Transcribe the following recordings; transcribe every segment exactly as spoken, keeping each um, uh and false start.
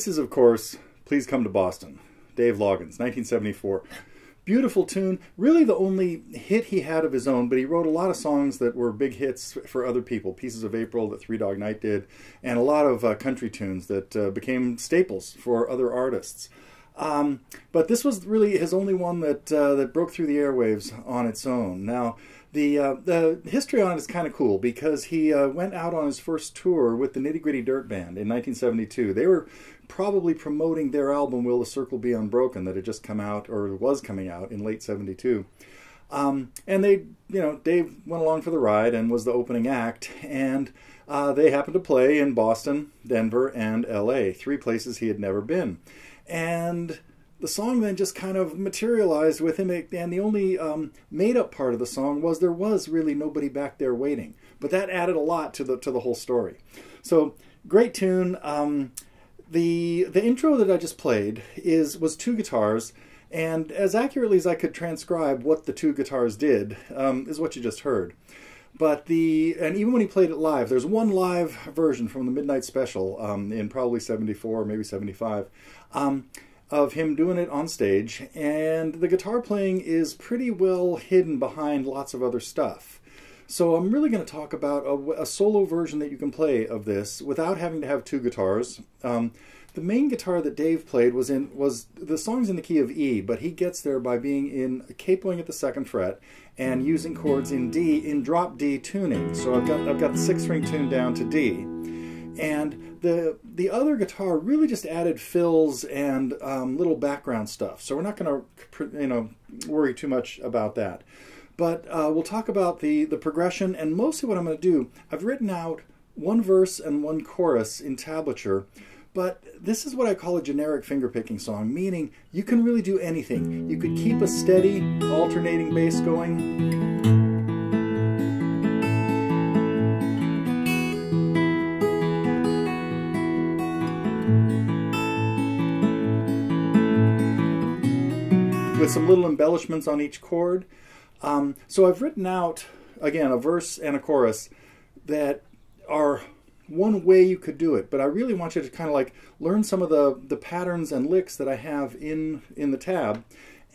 This is, of course, Please Come to Boston, Dave Loggins, nineteen seventy-four. Beautiful tune, really the only hit he had of his own, but he wrote a lot of songs that were big hits for other people. Pieces of April that Three Dog Night did, and a lot of uh, country tunes that uh, became staples for other artists. Um, but this was really his only one that uh, that broke through the airwaves on its own. Now, the uh, the history on it is kind of cool because he uh, went out on his first tour with the Nitty Gritty Dirt Band in nineteen seventy-two. They were probably promoting their album "Will the Circle Be Unbroken" that had just come out or was coming out in late seventy-two. Um, and they, you know, Dave went along for the ride and was the opening act, and uh, they happened to play in Boston, Denver, and L A, three places he had never been. And the song then just kind of materialized with him, and the only um, made-up part of the song was there was really nobody back there waiting. But that added a lot to the, to the whole story. So, great tune. Um, the, the intro that I just played is, was two guitars, and as accurately as I could transcribe what the two guitars did um, is what you just heard. But the, and even when he played it live, there's one live version from the Midnight Special um, in probably seventy-four, maybe seventy-five, um, of him doing it on stage. And the guitar playing is pretty well hidden behind lots of other stuff. So I'm really going to talk about a, a solo version that you can play of this without having to have two guitars. Um, the main guitar that Dave played was in, was, the song's in the key of E, but he gets there by being in capering at the second fret and using chords in D, in drop D tuning. So I've got, I've got the sixth string tuned down to D. And the, the other guitar really just added fills and um, little background stuff. So we're not going to, you know, worry too much about that. But uh, we'll talk about the, the progression, and mostly what I'm going to do, I've written out one verse and one chorus in tablature, but this is what I call a generic fingerpicking song, meaning you can really do anything. You could keep a steady, alternating bass going. With some little embellishments on each chord. Um, so I've written out, again, a verse and a chorus that are one way you could do it, but I really want you to kind of like learn some of the, the patterns and licks that I have in, in the tab,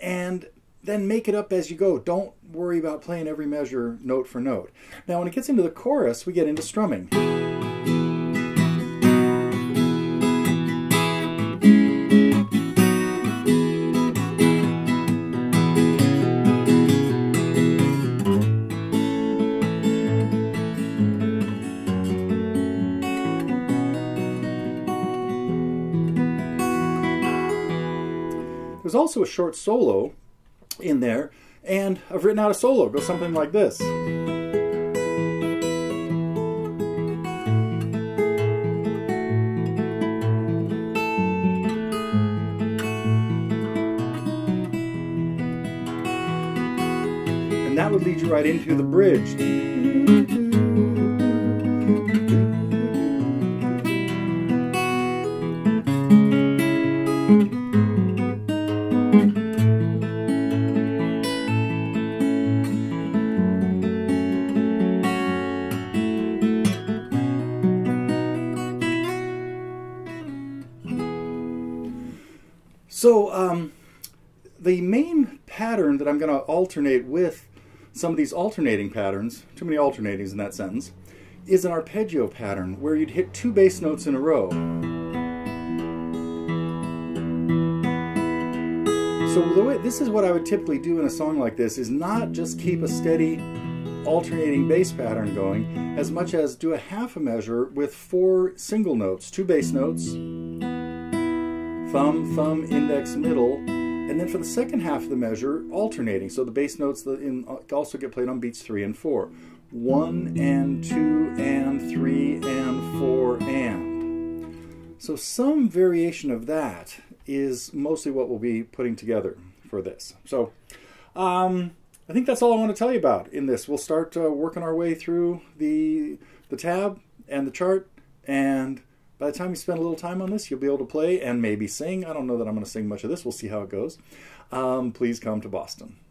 and then make it up as you go. Don't worry about playing every measure note for note. Now when it gets into the chorus, we get into strumming. There's also a short solo in there, and I've written out a solo. It goes something like this. And that would lead you right into the bridge. So um, the main pattern that I'm going to alternate with some of these alternating patterns, too many alternatings in that sentence, is an arpeggio pattern where you'd hit two bass notes in a row. So the way, this is what I would typically do in a song like this, is not just keep a steady alternating bass pattern going, as much as do a half a measure with four single notes, two bass notes, thumb, thumb, index, middle, and then for the second half of the measure, alternating. So the bass notes that in, also get played on beats three and four. One and two and three and four and. So some variation of that is mostly what we'll be putting together for this. So um, I think that's all I want to tell you about in this. We'll start uh, working our way through the, the tab and the chart, and by the time you spend a little time on this, you'll be able to play and maybe sing. I don't know that I'm going to sing much of this. We'll see how it goes. Um, please come to Boston.